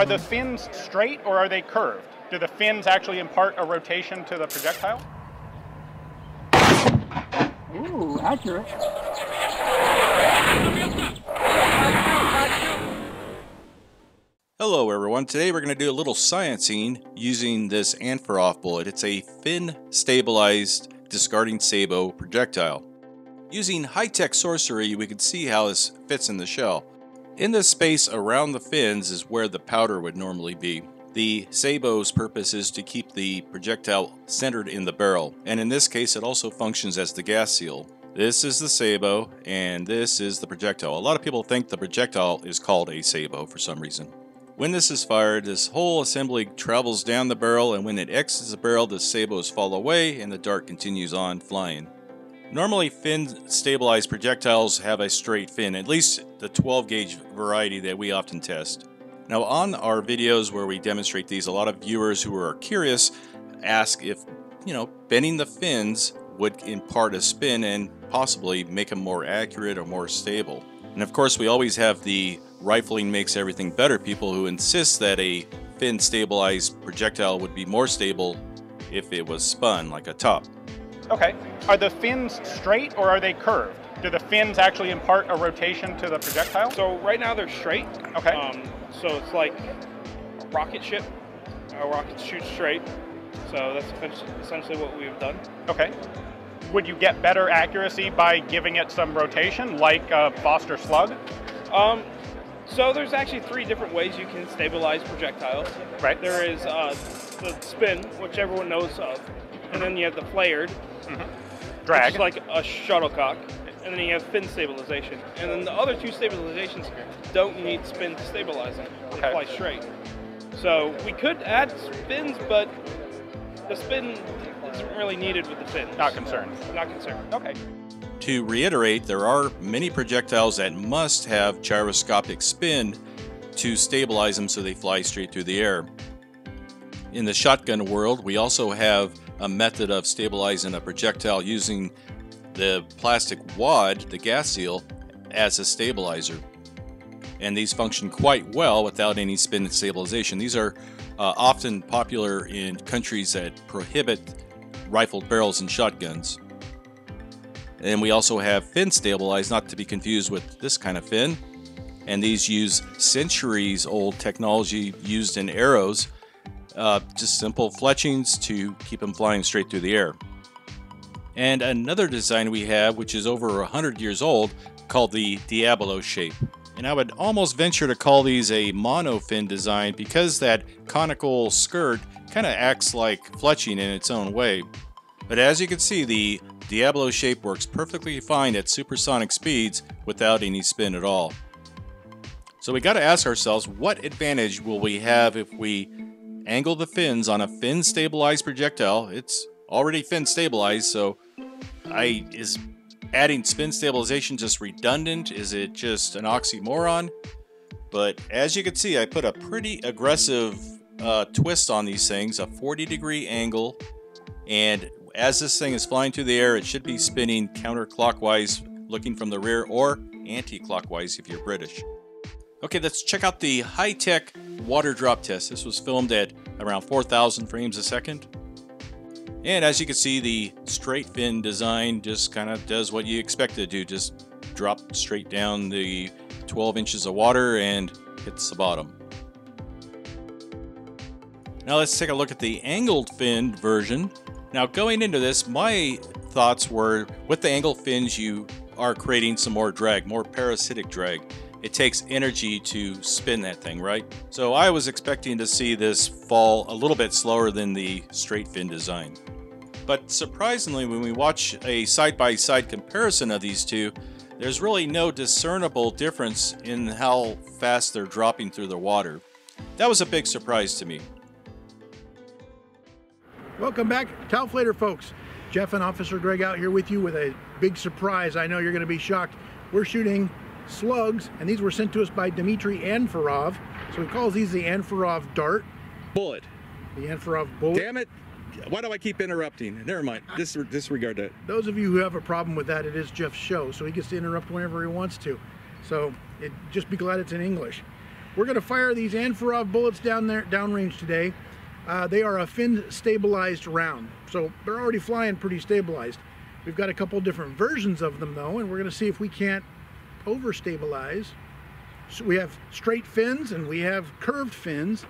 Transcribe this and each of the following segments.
Are the fins straight or are they curved? Do the fins actually impart a rotation to the projectile? Ooh, accurate. Hello everyone, today we're going to do a little sciencing using this Anferov bullet. It's a fin stabilized discarding sabo projectile. Using high-tech sorcery, we can see how this fits in the shell. In this space around the fins is where the powder would normally be. The sabo's purpose is to keep the projectile centered in the barrel, and in this case it also functions as the gas seal. This is the sabo, and this is the projectile. A lot of people think the projectile is called a sabo for some reason. When this is fired, this whole assembly travels down the barrel, and when it exits the barrel, the sabos fall away and the dart continues on flying. Normally, fin-stabilized projectiles have a straight fin, at least the 12-gauge variety that we often test. Now, on our videos where we demonstrate these, a lot of viewers who are curious ask if, bending the fins would impart a spin and possibly make them more accurate or more stable. And of course, we always have the rifling makes everything better people who insist that a fin-stabilized projectile would be more stable if it was spun like a top. Okay, are the fins straight or are they curved? Do the fins actually impart a rotation to the projectile? So right now they're straight. Okay. So it's like a rocket ship. A rocket shoots straight. So that's essentially what we've done. Okay. Would you get better accuracy by giving it some rotation like a Foster slug? So there's actually three different ways you can stabilize projectiles. Right. There is the spin, which everyone knows of. And then you have the flared, drag, which is like a shuttlecock, and then you have fin stabilization. And then the other two stabilizations don't need spin to stabilize them; they fly straight. So we could add spins, but the spin isn't really needed with the fins. Not concerned. Not concerned. Okay. To reiterate, there are many projectiles that must have gyroscopic spin to stabilize them, so they fly straight through the air. In the shotgun world, we also have a method of stabilizing a projectile using the plastic wad, the gas seal, as a stabilizer. And these function quite well without any spin stabilization. These are often popular in countries that prohibit rifled barrels and shotguns. And we also have fin stabilized, not to be confused with this kind of fin. And these use centuries-old technology used in arrows. Just simple fletchings to keep them flying straight through the air. And another design we have, which is over 100 years old, called the Diablo shape. And I would almost venture to call these a monofin design because that conical skirt kind of acts like fletching in its own way. But as you can see, the Diablo shape works perfectly fine at supersonic speeds without any spin at all. So we got to ask ourselves, what advantage will we have if we angle the fins on a fin-stabilized projectile? It's already fin-stabilized, so is adding spin stabilization just redundant? Is it just an oxymoron? But as you can see, I put a pretty aggressive twist on these things, a 40-degree angle. And as this thing is flying through the air, it should be spinning counterclockwise, looking from the rear, or anti-clockwise if you're British. Okay, let's check out the high-tech water drop test. This was filmed at around 4,000 frames a second. And as you can see, the straight fin design just kind of does what you expect it to do. Just drop straight down the 12 inches of water and hits the bottom. Now let's take a look at the angled fin version. Now going into this, my thoughts were with the angled fins, you are creating some more drag, more parasitic drag. It takes energy to spin that thing, right? So I was expecting to see this fall a little bit slower than the straight fin design. But surprisingly, when we watch a side-by-side comparison of these two, there's really no discernible difference in how fast they're dropping through the water. That was a big surprise to me. Welcome back, Talflater folks. Jeff and Officer Greg out here with you with a big surprise. I know you're gonna be shocked. We're shooting slugs, and these were sent to us by Dmitry Anferov. So he calls these the Anferov dart. Bullet. The Anferov bullet. Damn it. Why do I keep interrupting? Never mind. Disregard that. Those of you who have a problem with that, it is Jeff's show, so he gets to interrupt whenever he wants to. So just be glad it's in English. We're going to fire these Anferov bullets down there, downrange today. They are a fin-stabilized round, so they're already flying pretty stabilized. We've got a couple different versions of them though, and we're going to see if we can't over-stabilize. So we have straight fins and we have curved fins,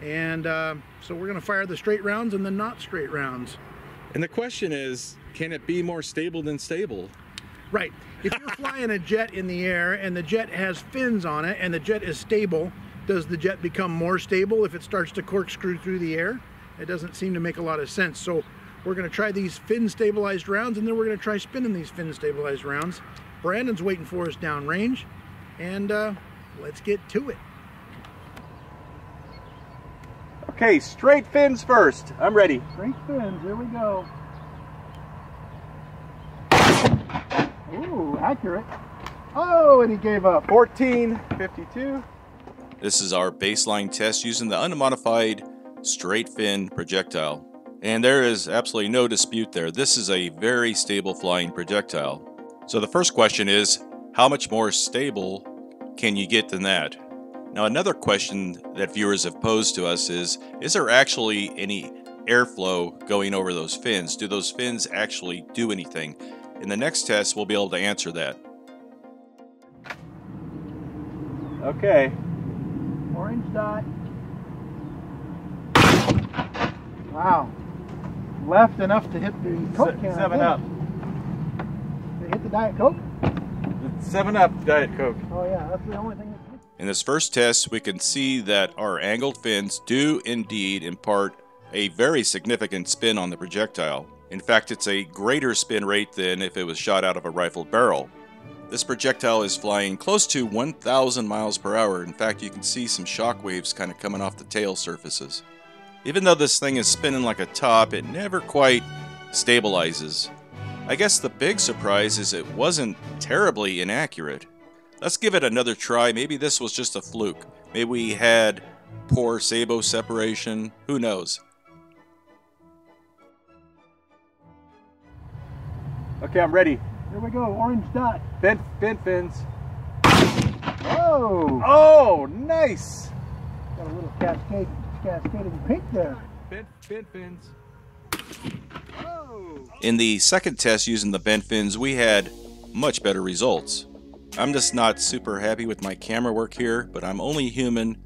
and so we're going to fire the straight rounds and the not straight rounds. And the question is, can it be more stable than stable? Right. If you're flying a jet in the air and the jet has fins on it and the jet is stable, does the jet become more stable if it starts to corkscrew through the air? It doesn't seem to make a lot of sense. So we're going to try these fin stabilized rounds, and then we're going to try spinning these fin stabilized rounds. Brandon's waiting for us downrange, and let's get to it. Okay, straight fins first. I'm ready. Straight fins, here we go. Ooh, accurate. Oh, and he gave up. 14.52. This is our baseline test using the unmodified straight fin projectile. And there is absolutely no dispute there. This is a very stable flying projectile. So the first question is, how much more stable can you get than that? Now, another question that viewers have posed to us is there actually any airflow going over those fins? Do those fins actually do anything? In the next test, we'll be able to answer that. Okay. Orange dot. Wow. Left enough to hit the Coke can. 7 Up. Did it hit the Diet Coke? It's 7 Up Diet Coke. Oh yeah, that's the only thing. In this first test, we can see that our angled fins do indeed impart a very significant spin on the projectile. In fact, it's a greater spin rate than if it was shot out of a rifled barrel. This projectile is flying close to 1,000 miles per hour. In fact, you can see some shock waves kind of coming off the tail surfaces. Even though this thing is spinning like a top, it never quite stabilizes. I guess the big surprise is it wasn't terribly inaccurate. Let's give it another try. Maybe this was just a fluke. Maybe we had poor sabo separation. Who knows? Okay, I'm ready. Here we go. Orange dot. Fins. Whoa! Oh, nice. Got a little cascading pink there. Fins. Whoa. In the second test using the bent fins, we had much better results. I'm just not super happy with my camera work here, but I'm only human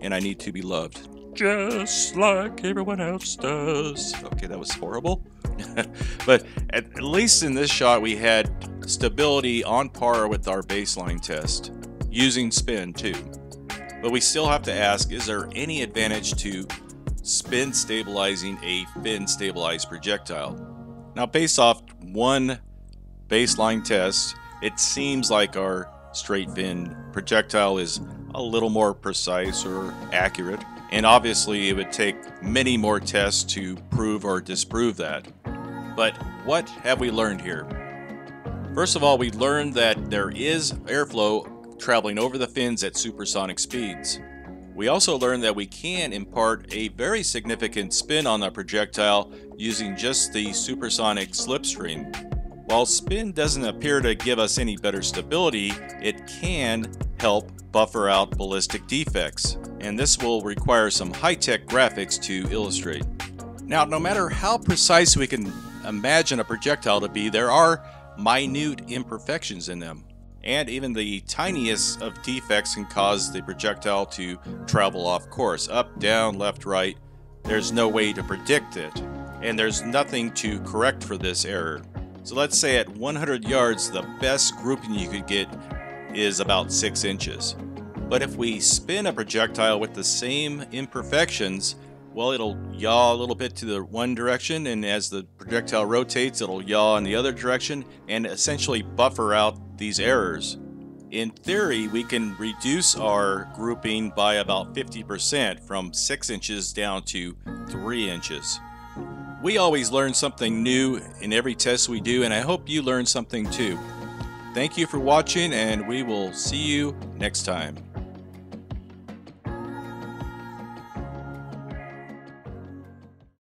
and I need to be loved. Just like everyone else does. Okay, that was horrible. But at least in this shot, we had stability on par with our baseline test, using spin too. But we still have to ask, is there any advantage to spin stabilizing a fin stabilized projectile? Now, based off one baseline test, it seems like our straight fin projectile is a little more precise or accurate, and obviously it would take many more tests to prove or disprove that. But what have we learned here? First of all, we learned that there is airflow traveling over the fins at supersonic speeds. We also learned that we can impart a very significant spin on the projectile using just the supersonic slipstream. While spin doesn't appear to give us any better stability, it can help buffer out ballistic defects, and this will require some high-tech graphics to illustrate. Now, no matter how precise we can imagine a projectile to be, there are minute imperfections in them, and even the tiniest of defects can cause the projectile to travel off course, up, down, left, right. There's no way to predict it, and there's nothing to correct for this error. So let's say at 100 yards, the best grouping you could get is about 6 inches. But if we spin a projectile with the same imperfections, well, it'll yaw a little bit to the one direction, and as the projectile rotates, it'll yaw in the other direction and essentially buffer out these errors. In theory, we can reduce our grouping by about 50% from 6 inches down to 3 inches. We always learn something new in every test we do, and I hope you learn something too. Thank you for watching, and we will see you next time.